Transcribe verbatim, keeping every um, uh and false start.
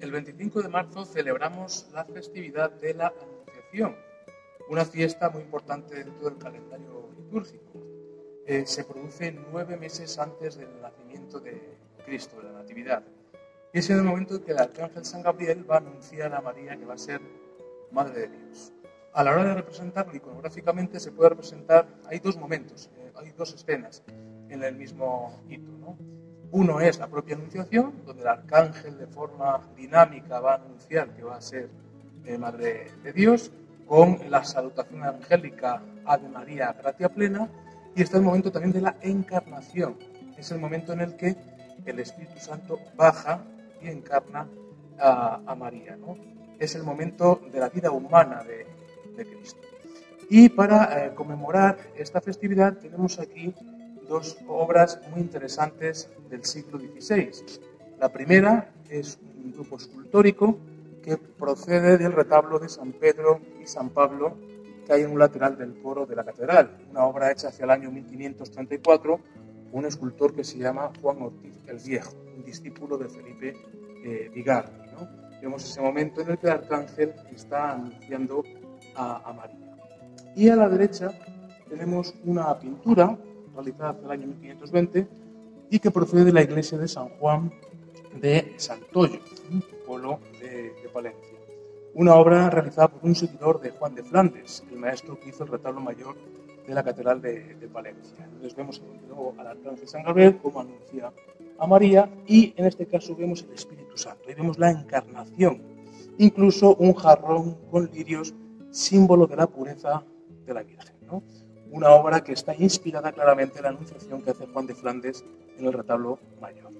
el veinticinco de marzo celebramos la festividad de la Anunciación, una fiesta muy importante dentro del calendario litúrgico. Eh, se produce nueve meses antes del nacimiento de Cristo, de la Natividad. Y es el momento en que el arcángel San Gabriel va a anunciar a María que va a ser Madre de Dios. A la hora de representarlo iconográficamente se puede representar, hay dos momentos, eh, hay dos escenas en el mismo hito, ¿no? Uno es la propia Anunciación, donde el arcángel de forma dinámica va a anunciar que va a ser eh, Madre de Dios, con la salutación angélica Ave María, gracia plena, y está el momento también de la Encarnación, es el momento en el que el Espíritu Santo baja y encarna a, a María, ¿no? Es el momento de la vida humana de, de Cristo. Y para eh, conmemorar esta festividad tenemos aquí dos obras muy interesantes del siglo dieciséis. La primera es un grupo escultórico que procede del retablo de San Pedro y San Pablo que hay en un lateral del coro de la catedral, una obra hecha hacia el año mil quinientos treinta y cuatro, un escultor que se llama Juan Ortiz el Viejo, un discípulo de Felipe vigar, eh, ¿no? Vemos ese momento en el que el arcángel está anunciando a, a María. Y a la derecha tenemos una pintura realizada hacia el año mil quinientos veinte y que procede de la iglesia de San Juan de Santoyo, un pueblo de, de Palencia. Una obra realizada por un seguidor de Juan de Flandes, el maestro que hizo el retablo mayor de la Catedral de, de Palencia. Entonces vemos luego al arcángel San Gabriel como anuncia a María y en este caso vemos el Espíritu Santo. Ahí vemos la Encarnación, incluso un jarrón con lirios, símbolo de la pureza de la Virgen, ¿no? Una obra que está inspirada claramente en la Anunciación que hace Juan de Flandes en el retablo mayor.